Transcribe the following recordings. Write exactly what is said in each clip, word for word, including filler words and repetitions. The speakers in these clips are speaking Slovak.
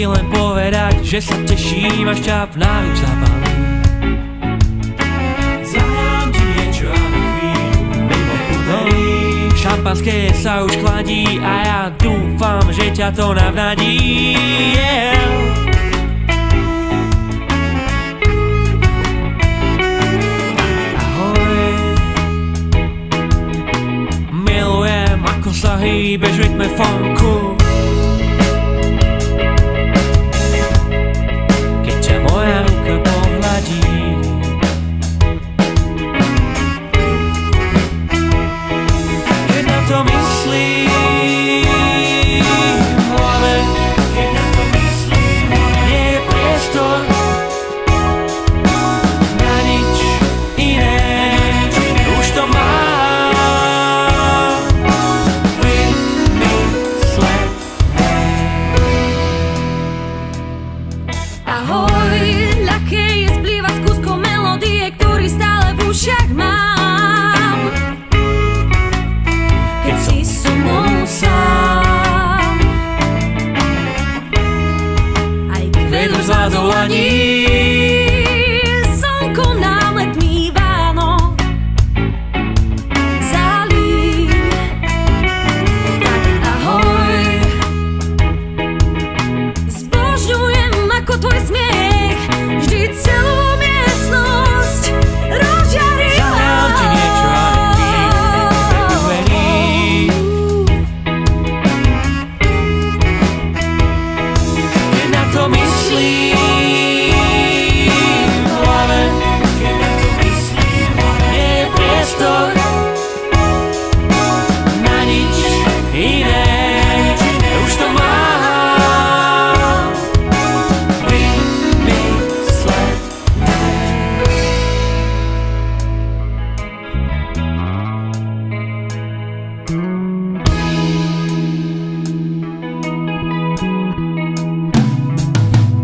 ti len povedať, že sa teším, až ťa v návyk zabalím. Zahrám ti niečo a na chvíľu mimo podarí. Šampanské sa už chladí a ja dúfam, že ťa to navnadí. Yeah. Sa hýbeš v rytme funku, keď ťa moja ruka pohľadí. Keď na to myslím v hlave, keď na to myslím, nie je priestor na nič iné. Už to mám. Slnko nám letní váno zálí. Tak ahoj, zbožňujem ako tvoj smiech, vždy celú miestnosť rozžarí. Zahrám ti niečo a ty neuveríš, keď na to myslíš.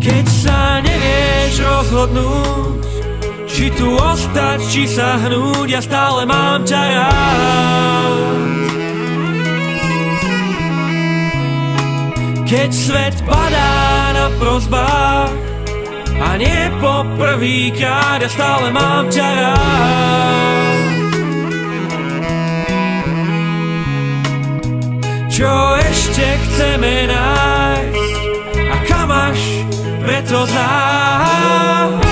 Keď sa nevieš rozhodnúť, či tu ostať, či sa hnúť, ja stále mám ťa rád. Keď svet padá na prosbách a nie po prvýkrát, ja stále mám ťa rád. Čo ešte chceme nájsť a kam až preto znáš?